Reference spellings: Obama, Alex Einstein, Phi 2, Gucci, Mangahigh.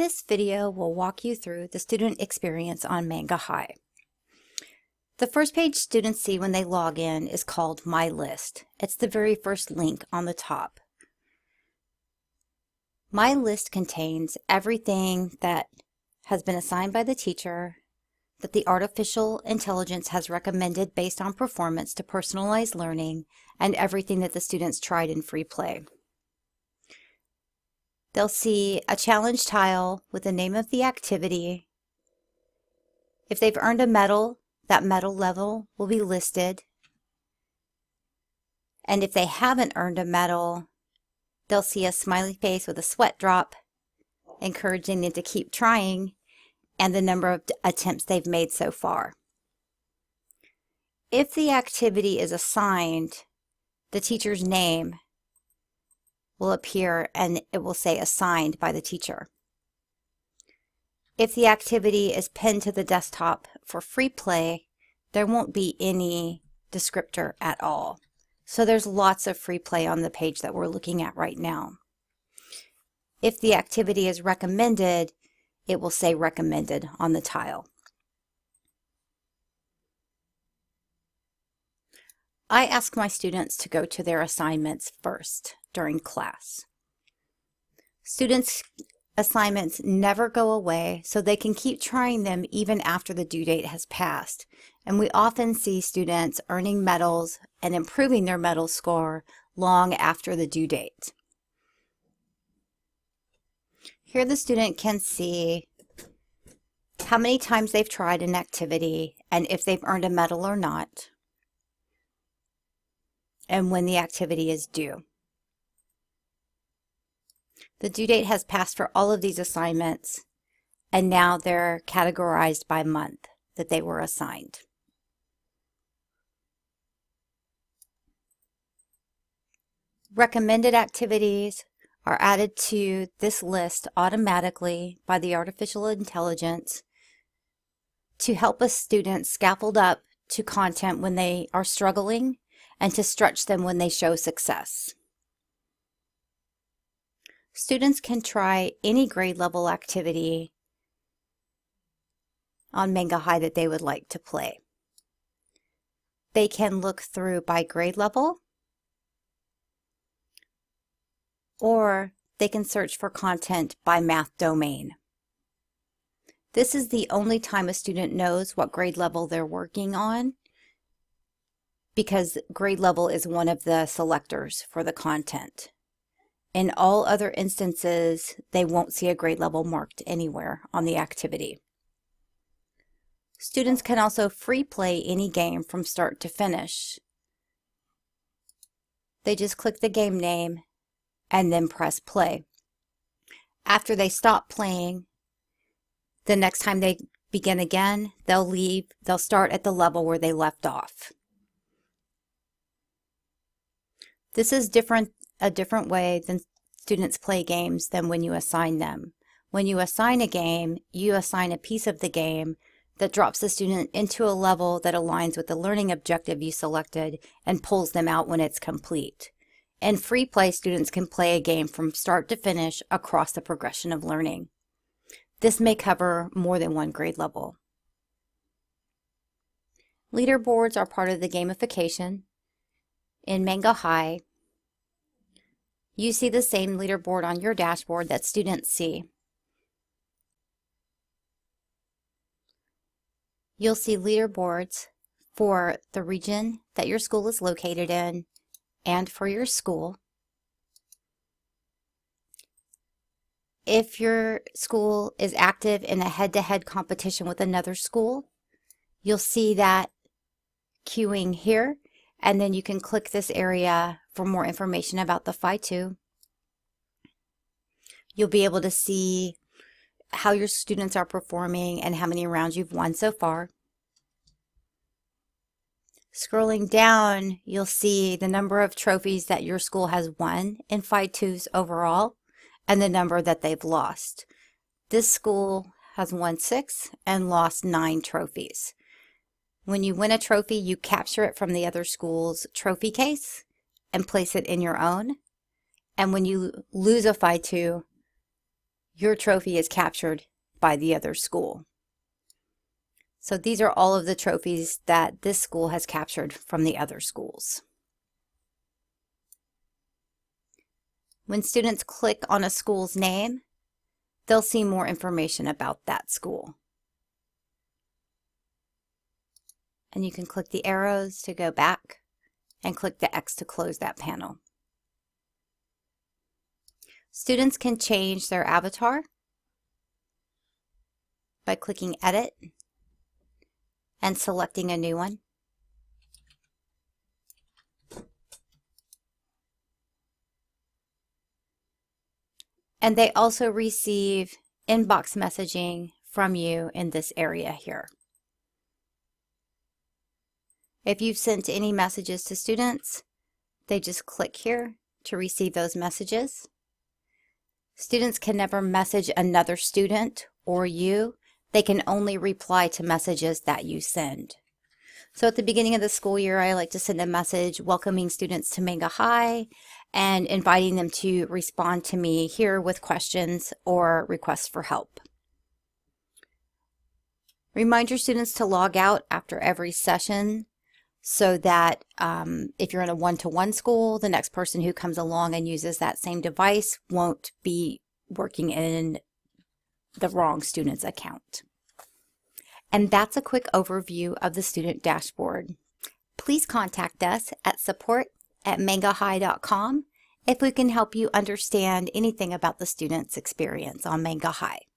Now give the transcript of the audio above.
This video will walk you through the student experience on Mangahigh. The first page students see when they log in is called My List. It's the very first link on the top. My List contains everything that has been assigned by the teacher, that the artificial intelligence has recommended based on performance to personalize learning, and everything that the students tried in free play. They'll see a challenge tile with the name of the activity. If they've earned a medal, that medal level will be listed. And if they haven't earned a medal, they'll see a smiley face with a sweat drop, encouraging them to keep trying, and the number of attempts they've made so far. If the activity is assigned, the teacher's name will appear and it will say assigned by the teacher. If the activity is pinned to the desktop for free play, there won't be any descriptor at all. So there's lots of free play on the page that we're looking at right now. If the activity is recommended, it will say recommended on the tile. I ask my students to go to their assignments first during class. Students' assignments never go away, so they can keep trying them even after the due date has passed. And we often see students earning medals and improving their medal score long after the due date. Here the student can see how many times they've tried an activity and if they've earned a medal or not, and when the activity is due. The due date has passed for all of these assignments, and now they're categorized by month that they were assigned. Recommended activities are added to this list automatically by the artificial intelligence to help a student scaffold up to content when they are struggling and to stretch them when they show success. Students can try any grade level activity on Mangahigh that they would like to play. They can look through by grade level, or they can search for content by math domain. This is the only time a student knows what grade level they're working on, because grade level is one of the selectors for the content. In all other instances, they won't see a grade level marked anywhere on the activity. Students can also free play any game from start to finish. They just click the game name and then press play. After they stop playing, the next time they begin again, they'll start at the level where they left off. This is a different way than students play games than when you assign them. When you assign a game, you assign a piece of the game that drops the student into a level that aligns with the learning objective you selected and pulls them out when it's complete. In free play, students can play a game from start to finish across the progression of learning. This may cover more than one grade level. Leaderboards are part of the gamification in Mangahigh. You see the same leaderboard on your dashboard that students see. You'll see leaderboards for the region that your school is located in and for your school. If your school is active in a head-to-head competition with another school, you'll see that queuing here, and then you can click this area for more information about the Phi 2. You'll be able to see how your students are performing and how many rounds you've won so far. Scrolling down, you'll see the number of trophies that your school has won in Phi 2s overall and the number that they've lost. This school has won 6 and lost 9 trophies. When you win a trophy, you capture it from the other school's trophy case and place it in your own. And when you lose a Phi 2, your trophy is captured by the other school. So these are all of the trophies that this school has captured from the other schools. When students click on a school's name, they'll see more information about that school. And you can click the arrows to go back and click the X to close that panel. Students can change their avatar by clicking Edit and selecting a new one. And they also receive inbox messaging from you in this area here. If you've sent any messages to students, they just click here to receive those messages. Students can never message another student or you. They can only reply to messages that you send. So at the beginning of the school year, I like to send a message welcoming students to Mangahigh and inviting them to respond to me here with questions or requests for help. Remind your students to log out after every session so that if you're in a one-to-one school, the next person who comes along and uses that same device won't be working in the wrong student's account. And that's a quick overview of the student dashboard. Please contact us at support@mangahigh.com if we can help you understand anything about the student's experience on Mangahigh.